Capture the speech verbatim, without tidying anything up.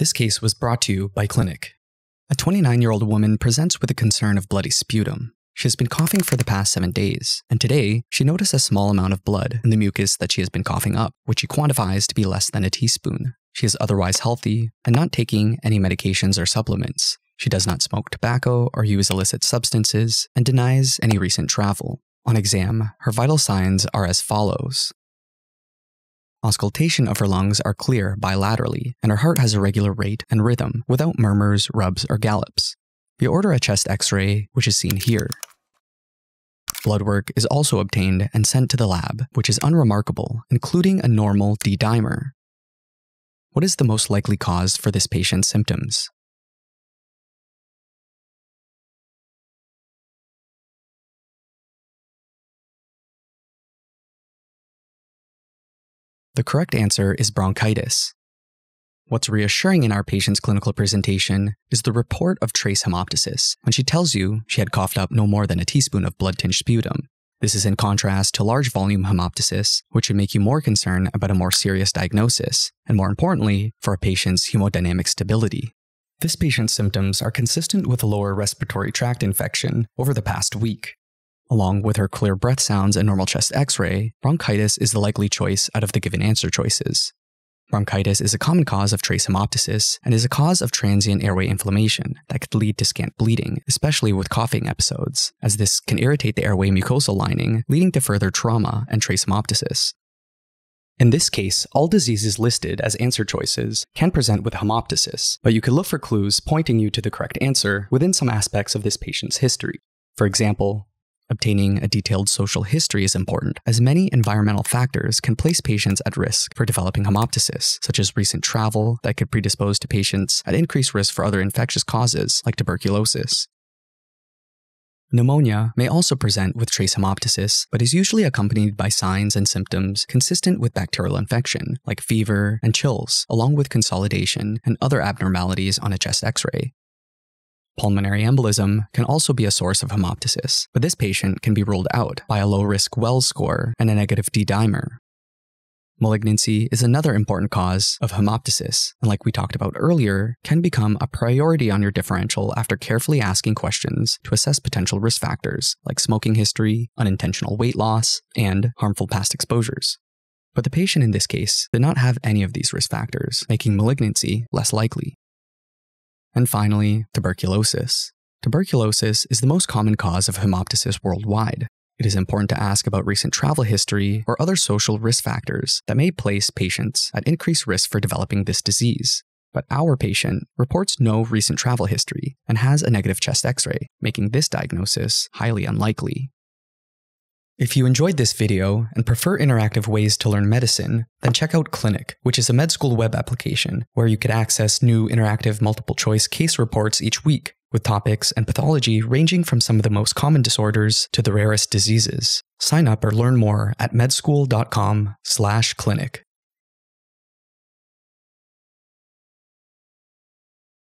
This case was brought to you by Clinic. A twenty-nine-year-old woman presents with a concern of bloody sputum. She has been coughing for the past seven days, and today she noticed a small amount of blood in the mucus that she has been coughing up, which she quantifies to be less than a teaspoon. She is otherwise healthy and not taking any medications or supplements. She does not smoke tobacco or use illicit substances and denies any recent travel. On exam, her vital signs are as follows. Auscultation of her lungs are clear bilaterally, and her heart has a regular rate and rhythm without murmurs, rubs, or gallops. We order a chest x-ray, which is seen here. Blood work is also obtained and sent to the lab, which is unremarkable, including a normal D-dimer. What is the most likely cause for this patient's symptoms? The correct answer is bronchitis. What's reassuring in our patient's clinical presentation is the report of trace hemoptysis when she tells you she had coughed up no more than a teaspoon of blood-tinged sputum. This is in contrast to large volume hemoptysis, which would make you more concerned about a more serious diagnosis, and more importantly, for a patient's hemodynamic stability. This patient's symptoms are consistent with a lower respiratory tract infection over the past week. Along with her clear breath sounds and normal chest x-ray, bronchitis is the likely choice out of the given answer choices. Bronchitis is a common cause of trace hemoptysis and is a cause of transient airway inflammation that could lead to scant bleeding, especially with coughing episodes, as this can irritate the airway mucosal lining, leading to further trauma and trace hemoptysis. In this case, all diseases listed as answer choices can present with hemoptysis, but you could look for clues pointing you to the correct answer within some aspects of this patient's history. For example, obtaining a detailed social history is important, as many environmental factors can place patients at risk for developing hemoptysis, such as recent travel that could predispose to patients at increased risk for other infectious causes like tuberculosis. Pneumonia may also present with trace hemoptysis, but is usually accompanied by signs and symptoms consistent with bacterial infection, like fever and chills, along with consolidation and other abnormalities on a chest x-ray. Pulmonary embolism can also be a source of hemoptysis, but this patient can be ruled out by a low-risk Wells score and a negative D-dimer. Malignancy is another important cause of hemoptysis, and like we talked about earlier, can become a priority on your differential after carefully asking questions to assess potential risk factors like smoking history, unintentional weight loss, and harmful past exposures. But the patient in this case did not have any of these risk factors, making malignancy less likely. And finally, tuberculosis. Tuberculosis is the most common cause of hemoptysis worldwide. It is important to ask about recent travel history or other social risk factors that may place patients at increased risk for developing this disease. But our patient reports no recent travel history and has a negative chest x-ray, making this diagnosis highly unlikely. If you enjoyed this video and prefer interactive ways to learn medicine, then check out Clinic, which is a Medzcool web application where you could access new interactive multiple-choice case reports each week, with topics and pathology ranging from some of the most common disorders to the rarest diseases. Sign up or learn more at medzcool dot com slash clinic.